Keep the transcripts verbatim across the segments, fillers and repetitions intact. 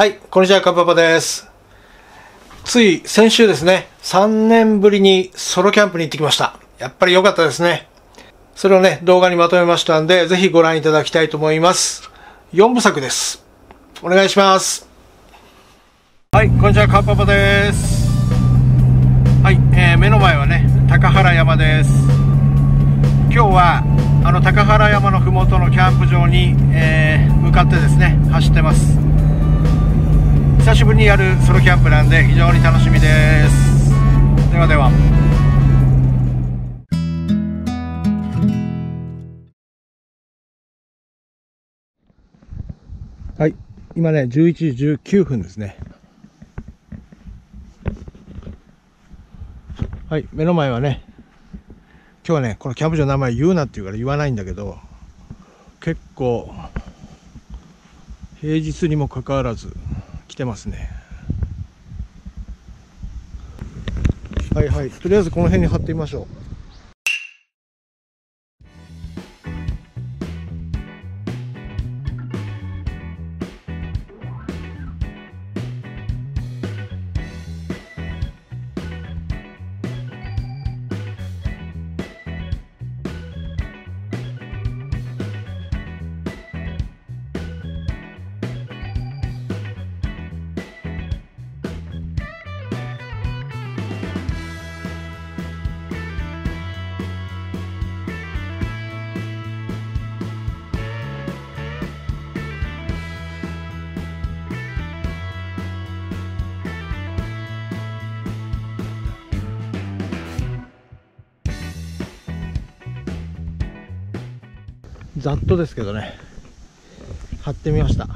はい、こんにちは、かっぱぱです。つい先週ですね、さんねんぶりにソロキャンプに行ってきました。やっぱり良かったですね。それをね、動画にまとめましたんで、ぜひご覧いただきたいと思います。よんぶさくです。お願いします。はい、こんにちは、かっぱぱです。はい、えー、目の前はね、高原山です。今日は、あの高原山のふもとのキャンプ場に、えー、向かってですね走ってます。久しぶりにやるソロキャンプなんで非常に楽しみです。ではでは。はい、今ねじゅういちじじゅうきゅうふんですね。はい、目の前はね、今日はね、このキャンプ場の名前言うなって言うから言わないんだけど、結構平日にもかかわらず来てますね。はいはい、とりあえずこの辺に貼ってみましょう。ざっとですけどね、貼ってみました。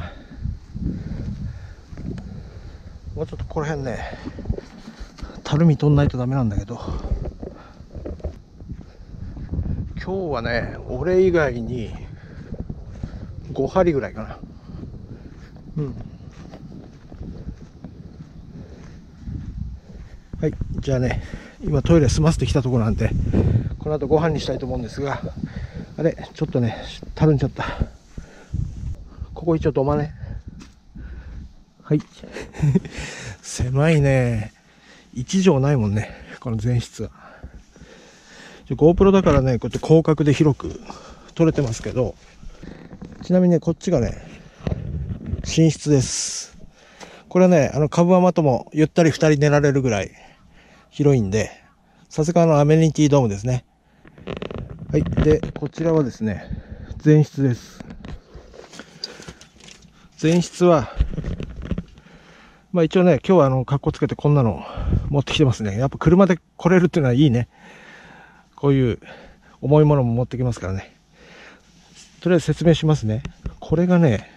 もうちょっとこの辺ね、たるみ取んないとダメなんだけど、今日はね、俺以外にごはりぐらいかな。うん。はい、じゃあね、今トイレ済ませてきたところなんで、この後ご飯にしたいと思うんですが、あれ、ちょっとね、たるんじゃった。ここ一応土間ね。はい。狭いね。いちじょうないもんね、この前室は。GoPro だからね、こうやって広角で広く撮れてますけど、ちなみにね、こっちがね、寝室です。これはね、あの、株間ともゆったりふたり寝られるぐらい広いんで、さすがのアメニティドームですね。はい、でこちらはですね、前室です。前室はまあ一応ね、今日はあのかっこつけてこんなの持ってきてますね。やっぱ車で来れるっていうのはいいね。こういう重いものも持ってきますからね。とりあえず説明しますね。これがね、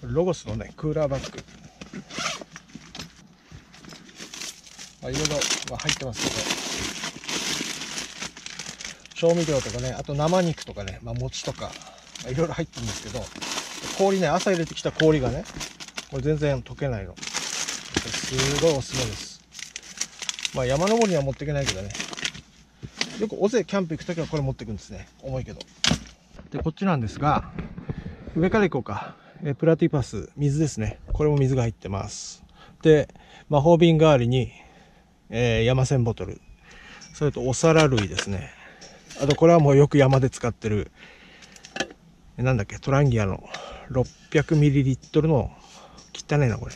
ロゴスのねクーラーバッグ、まあ、いろいろ、まあ、入ってますけど、調味料とかね、あと生肉とかね、まあ、餅とか、まあ、いろいろ入ってるんですけど、氷ね、朝入れてきた氷がね、これ全然溶けないの。すごいおすすめです。まあ山登りには持っていけないけどね。よく尾瀬キャンプ行くときはこれ持っていくんですね。重いけど。で、こっちなんですが、上から行こうか。えプラティパス、水ですね。これも水が入ってます。で、魔法瓶代わりに、えー、山泉ボトル。それとお皿類ですね。あとこれはもうよく山で使ってる、なんだっけ、トランギアの ろっぴゃくミリリットル の、汚ねえなこれ。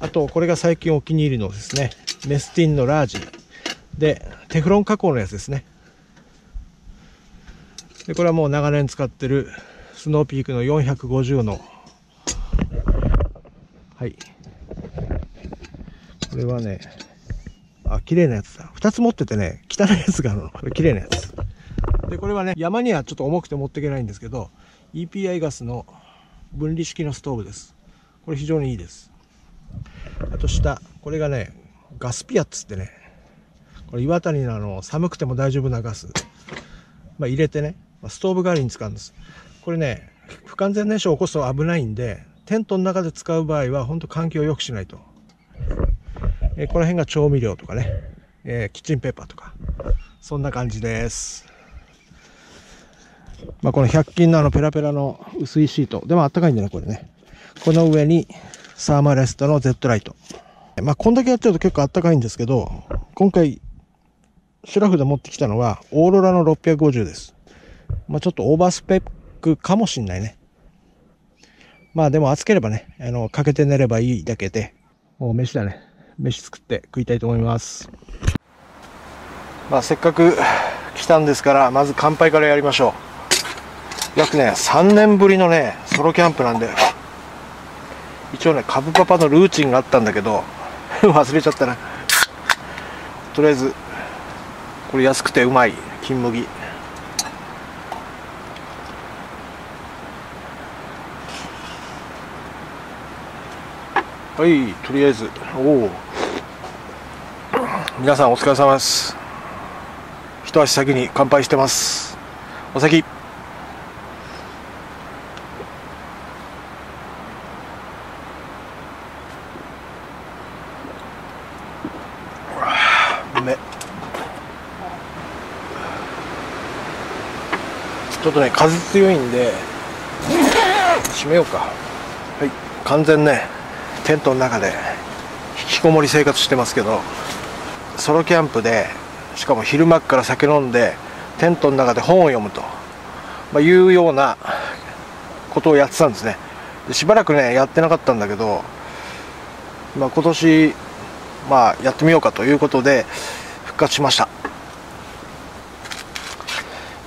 あとこれが最近お気に入りのですね、メスティンのラージでテフロン加工のやつですね。でこれはもう長年使ってるスノーピークのよんひゃくごじゅうの、はい、これはね、あ、綺麗なやつだ。ふたつ持っててね、汚いやつがあるの。これ綺麗なやつ。で、これはね、山にはちょっと重くて持っていけないんですけど、イーピーアイ ガスの分離式のストーブです。これ非常にいいです。あと下、これがね、ガスピアっつってね、これ岩谷のあの、寒くても大丈夫なガス。まあ入れてね、ストーブ代わりに使うんです。これね、不完全燃焼を起こすと危ないんで、テントの中で使う場合は、ほんと環境を良くしないと。えー、この辺が調味料とかね、えー、キッチンペーパーとか、そんな感じです。まあ、このひゃく均のあのペラペラの薄いシート。でもあったかいんだね、これね。この上にサーマレストの Z ライト。まあ、こんだけやっちゃうと結構あったかいんですけど、今回、シュラフで持ってきたのは、オーロラのろっぴゃくごじゅうです。まあ、ちょっとオーバースペックかもしんないね。まあ、でも暑ければね、あの、かけて寝ればいいだけで、もう飯だね。飯作って食いたいと思います。まあ、せっかく来たんですから、まず乾杯からやりましょう。約ね、さんねんぶりのね、ソロキャンプなんで、一応ね、カブパパのルーチンがあったんだけど、忘れちゃったな。とりあえず、これ安くてうまい金麦。はい、とりあえず、おお。皆さんお疲れ様です。一足先に乾杯してます。お先。ちょっとね、風強いんで閉めようか。はい、完全ね、テントの中で引きこもり生活してますけど、ソロキャンプでしかも昼間から酒飲んでテントの中で本を読むと、まあ、いうようなことをやってたんですね。でしばらくねやってなかったんだけど、まあ、今年、まあ、やってみようかということで復活しました。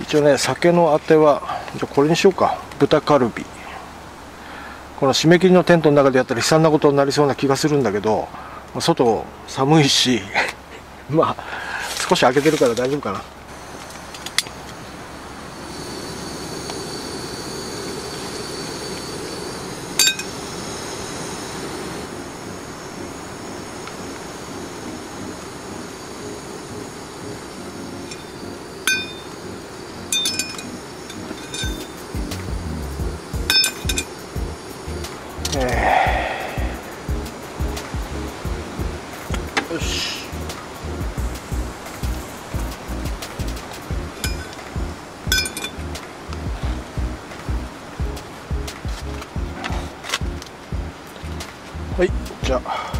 一応ね、酒のあてはじゃこれにしようか。豚カルビ。この締め切りのテントの中でやったら悲惨なことになりそうな気がするんだけど、外寒いしまあ少し開けてるから大丈夫かな。はい、じゃあ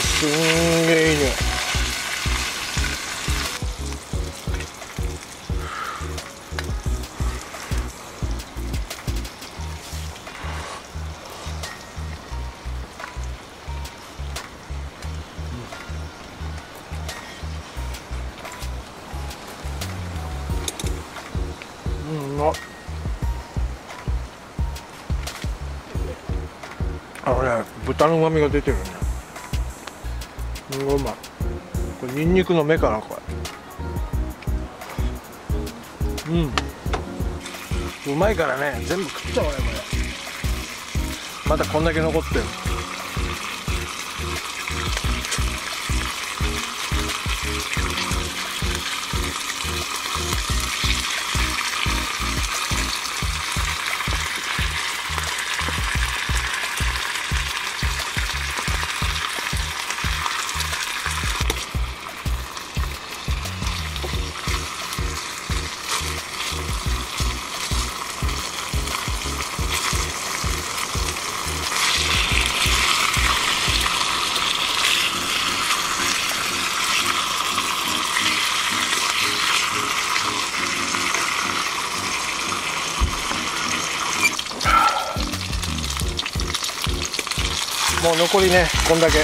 すんげえいいね。うん、うまっ。あれ、豚の旨味が出てるね。すごいうまい。これニンニクの芽かな、これ。うん、うまいからね、全部食っちゃおうね、これ。まだこんだけ残ってる。もう残りねこんだけ。は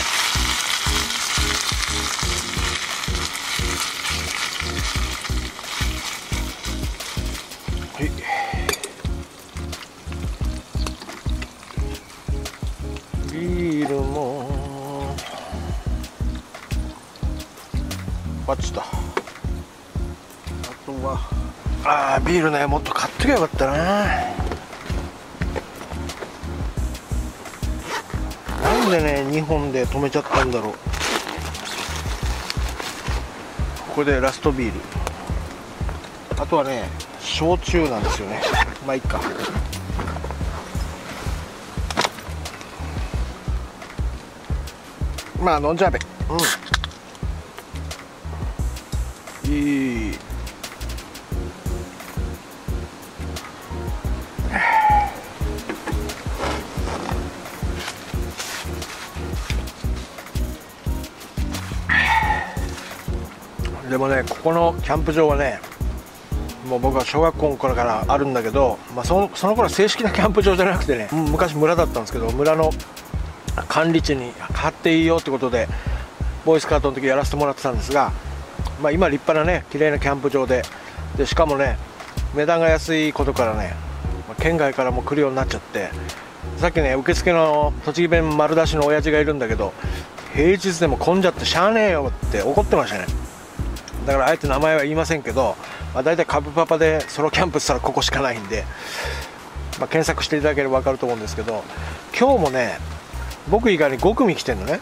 い、ビールもバッチだ。あとはあービールねもっと買ってきゃよかったな。なんでねにほんで止めちゃったんだろう。これでラストビール。あとはね焼酎なんですよね。まあいっか。まあ飲んじゃべ。うん、いい。でもね、ここのキャンプ場はねもう僕は小学校の頃からあるんだけど、まあ、その、その頃正式なキャンプ場じゃなくてね、昔村だったんですけど、村の管理地に買っていいよってことでボーイスカートの時やらせてもらってたんですが、まあ、今立派なね綺麗なキャンプ場 で, でしかもね値段が安いことからね県外からも来るようになっちゃって、さっきね受付の栃木弁丸出しの親父がいるんだけど、平日でも混んじゃってしゃあねえよって怒ってましたね。だからあえて名前は言いませんけど、まあ、大体カブパパでソロキャンプしたらここしかないんで、まあ、検索していただければ分かると思うんですけど、今日もね僕以外にご組来てんのね。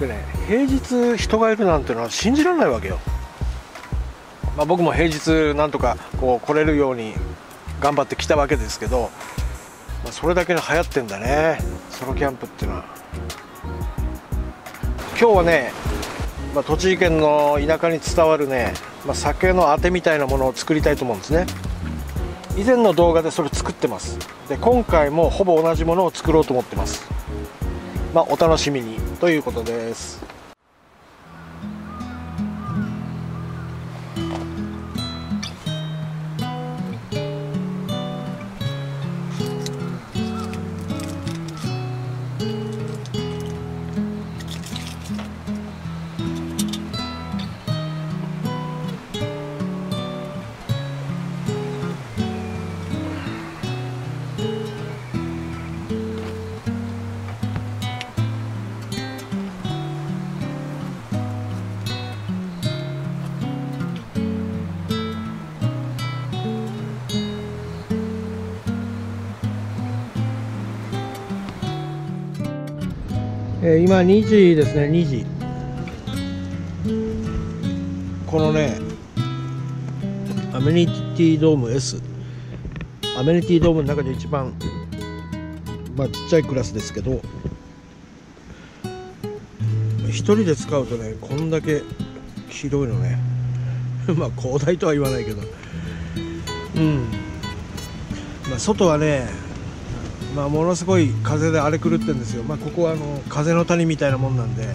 でね平日人がいるなんてのは信じられないわけよ。まあ、僕も平日なんとかこう来れるように頑張ってきたわけですけど、まあ、それだけに流行ってんだねソロキャンプっていうのは。今日はねまあ栃木県の田舎に伝わるね、まあ、酒のあてみたいなものを作りたいと思うんですね。以前の動画でそれ作ってます。で今回もほぼ同じものを作ろうと思ってます。まあ、お楽しみにということです。今にじですね、にじ。このねアメニティドーム エス、 アメニティドームの中で一番まあちっちゃいクラスですけど、ひとりで使うとねこんだけ広いのねまあ広大とは言わないけど、うんまあ、外はねまあものすごい風で荒れ狂ってるんですよ。まあ、ここはあの風の谷みたいなもんなんで、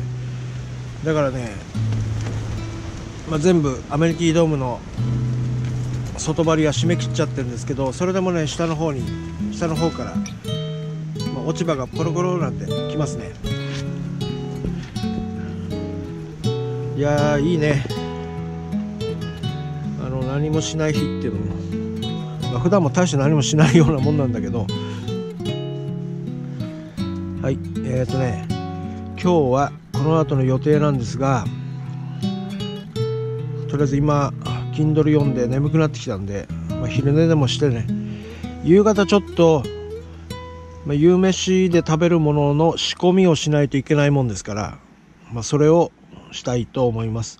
だからね、まあ、全部アメニティドームの外張りは締め切っちゃってるんですけど、それでもね下の方に下の方から、まあ、落ち葉がポロポロなんてきますね。いやーいいね、あの何もしない日っていうのも、まあ、普段も大して何もしないようなもんなんだけど。はい、えーとね、今日はこの後の予定なんですが、とりあえず今 Kindle 読んで眠くなってきたんで、まあ、昼寝でもしてね夕方ちょっと、まあ、夕飯で食べるものの仕込みをしないといけないもんですから、まあ、それをしたいと思います。